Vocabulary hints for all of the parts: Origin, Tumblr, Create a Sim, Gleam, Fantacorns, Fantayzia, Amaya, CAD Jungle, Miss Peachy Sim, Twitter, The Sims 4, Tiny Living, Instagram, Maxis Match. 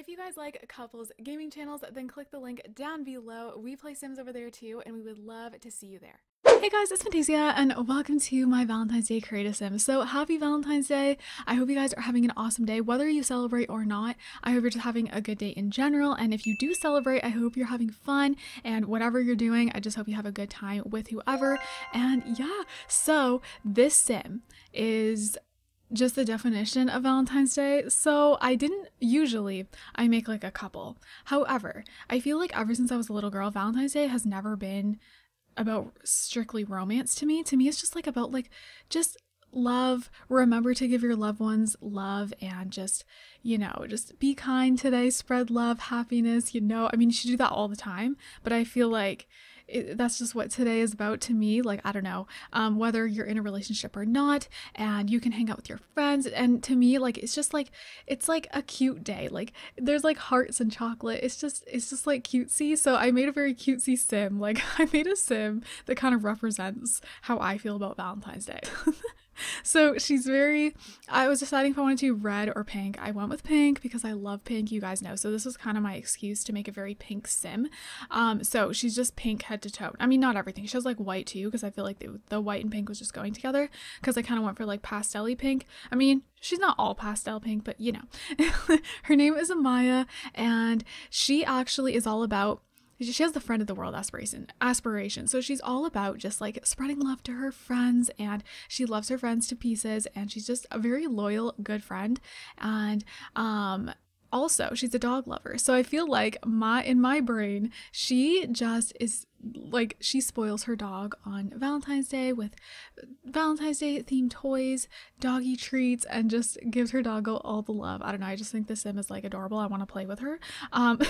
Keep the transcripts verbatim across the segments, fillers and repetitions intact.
If you guys like couples gaming channels, then click the link down below. We play Sims over there too, and we would love to see you there. Hey guys, it's Fantayzia and welcome to my Valentine's Day Create a Sim. So happy Valentine's Day. I hope you guys are having an awesome day, whether you celebrate or not. I hope you're just having a good day in general, and if you do celebrate, I hope you're having fun, and whatever you're doing, I just hope you have a good time with whoever. And yeah, so this sim is just the definition of Valentine's Day. So I didn't usually I make like a couple. However, I feel like ever since I was a little girl, Valentine's Day has never been about strictly romance to me. To me, it's just like about like just love. Remember to give your loved ones love, and just, you know, just be kind today, spread love, happiness, you know. I mean, you should do that all the time, but I feel like It, that's just what today is about to me. Like, I don't know, um, whether you're in a relationship or not, and you can hang out with your friends. And to me, like, it's just like, it's like a cute day. Like there's like hearts and chocolate. It's just, it's just like cutesy. So I made a very cutesy sim. Like I made a sim that kind of represents how I feel about Valentine's Day. So she's very, I was deciding if I wanted to red or pink. I went with pink because I love pink, you guys know. So this was kind of my excuse to make a very pink sim. Um, so she's just pink head to toe. I mean, not everything. She has like white too, because I feel like the, the white and pink was just going together, because I kind of went for like pastel-y pink. I mean, she's not all pastel pink, but you know. Her name is Amaya, and she actually is all about, she has the friend of the world aspiration aspiration. So she's all about just like spreading love to her friends, and she loves her friends to pieces, and she's just a very loyal, good friend. And um also she's a dog lover. So I feel like my in my brain, she just is like, she spoils her dog on Valentine's Day with Valentine's Day themed toys, doggy treats, and just gives her doggo all the love. I don't know, I just think the sim is like adorable. I want to play with her. Um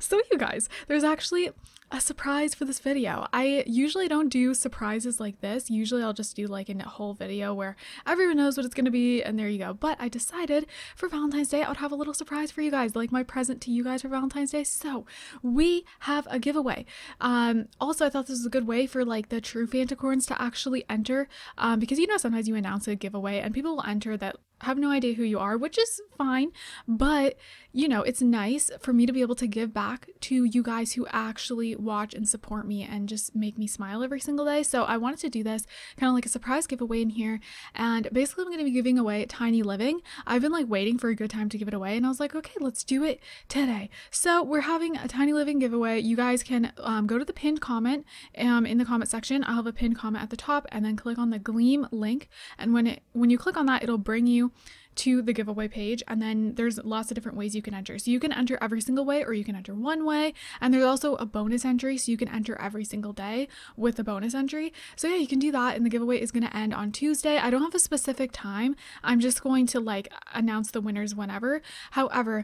so you guys, there's actually a surprise for this video. I usually don't do surprises like this. Usually I'll just do like a whole video where everyone knows what it's gonna be, and there you go. But I decided for Valentine's Day I would have a little surprise for you guys, like my present to you guys for Valentine's Day. So we have a giveaway. um Um, also, I thought this was a good way for like the true Fantacorns to actually enter, um, because you know, sometimes you announce a giveaway and people will enter that have no idea who you are, which is fine, but you know, it's nice for me to be able to give back to you guys who actually watch and support me and just make me smile every single day. So I wanted to do this kind of like a surprise giveaway in here, and basically I'm going to be giving away Tiny Living. I've been like waiting for a good time to give it away, and I was like, okay, let's do it today. So we're having a Tiny Living giveaway. You guys can um, go to the pinned comment um, in the comment section. I'll have a pinned comment at the top, and then click on the Gleam link, and when it when you click on that, it'll bring you to the giveaway page, and then there's lots of different ways you can enter. So you can enter every single way, or you can enter one way, and there's also a bonus entry, so you can enter every single day with a bonus entry. So yeah, you can do that, and the giveaway is going to end on Tuesday. I don't have a specific time. I'm just going to like announce the winners whenever. However,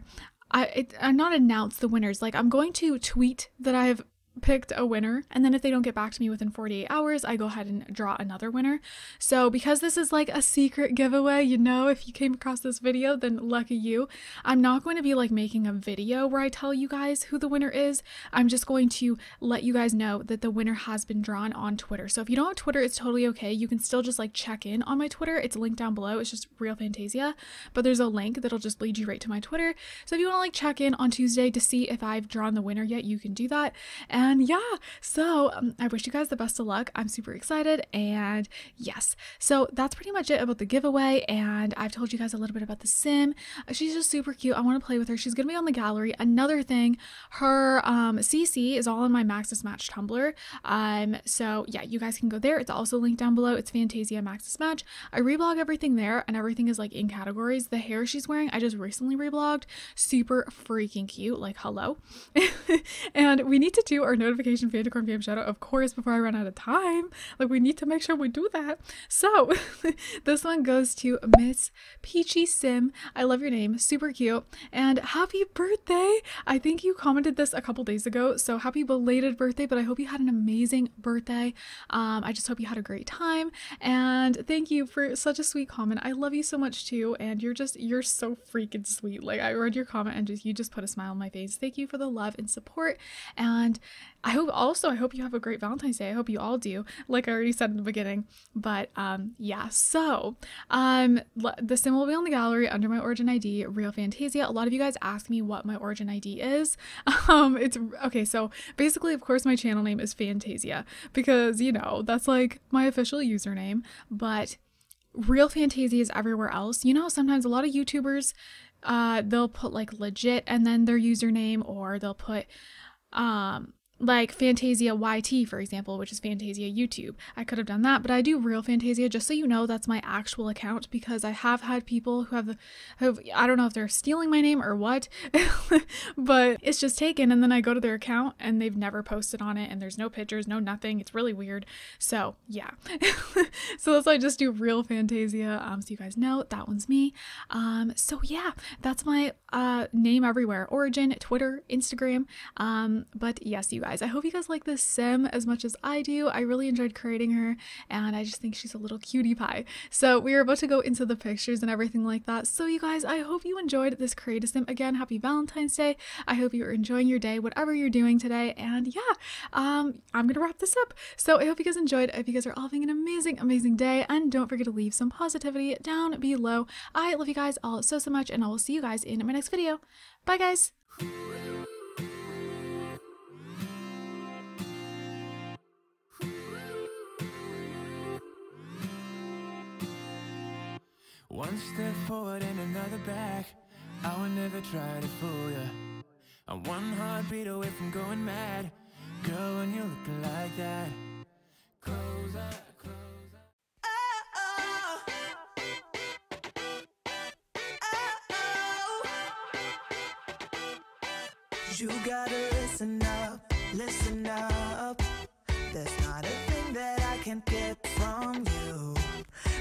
I it, I'm not announce the winners. Like, I'm going to tweet that I have picked a winner, and then if they don't get back to me within forty-eight hours, I go ahead and draw another winner. So because this is like a secret giveaway, you know, if you came across this video, then lucky you. I'm not going to be like making a video where I tell you guys who the winner is. I'm just going to let you guys know that the winner has been drawn on Twitter. So if you don't have Twitter, it's totally okay. You can still just like check in on my Twitter. It's linked down below. It's just Real Fantayzia, but there's a link that'll just lead you right to my Twitter. So if you want to like check in on Tuesday to see if I've drawn the winner yet, you can do that. And And yeah, so um, I wish you guys the best of luck. I'm super excited, and yes, so that's pretty much it about the giveaway, and I've told you guys a little bit about the sim. She's just super cute. I want to play with her. She's gonna be on the gallery. Another thing, her um C C is all on my Maxis Match Tumblr, um so yeah, you guys can go there. It's also linked down below. It's Fantayzia Maxis Match. I reblog everything there, and everything is like in categories. The hair she's wearing, I just recently reblogged. Super freaking cute, like hello. And we need to do our notification Fantacorn P M shout out, of course, before I run out of time. Like, we need to make sure we do that. So this one goes to Miss Peachy Sim. I love your name, super cute, and happy birthday. I think you commented this a couple days ago, so happy belated birthday, but I hope you had an amazing birthday. um I just hope you had a great time, and thank you for such a sweet comment. I love you so much too, and you're just you're so freaking sweet. Like, I read your comment and just you just put a smile on my face. Thank you for the love and support, and I hope also, I hope you have a great Valentine's Day. I hope you all do, like I already said in the beginning. But um, yeah, so um, the sim will be on the gallery under my Origin I D, Real Fantayzia. A lot of you guys ask me what my Origin I D is. Um, it's okay. So basically, of course, my channel name is Fantayzia because, you know, that's like my official username. But Real Fantayzia is everywhere else. You know, sometimes a lot of YouTubers, uh, they'll put like legit and then their username, or they'll put, um, like Fantayzia Y T, for example, which is Fantayzia YouTube. I could have done that, but I do Real Fantayzia just so you know that's my actual account, because I have had people who have, the, who have I don't know if they're stealing my name or what, but it's just taken, and then I go to their account and they've never posted on it, and there's no pictures, no nothing. It's really weird. So yeah, so that's why I just do Real Fantayzia, um, so you guys know that one's me. Um, so yeah, that's my uh, name everywhere: Origin, Twitter, Instagram. Um, but yes, you guys. I hope you guys like this sim as much as I do. I really enjoyed creating her, and I just think she's a little cutie pie. So we are about to go into the pictures and everything like that. So you guys, I hope you enjoyed this creative sim. Again, happy Valentine's Day. I hope you are enjoying your day, whatever you're doing today. And yeah, um, I'm going to wrap this up. So I hope you guys enjoyed. I hope you guys are all having an amazing, amazing day. And don't forget to leave some positivity down below. I love you guys all so, so much, and I will see you guys in my next video. Bye, guys. One step forward and another back. I will never try to fool ya. I'm one heartbeat away from going mad. Girl, when you look like that, close up. You gotta listen up, listen up. There's not a thing that I can't get from you.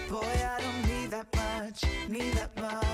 Boy, I don't need that much, need that much.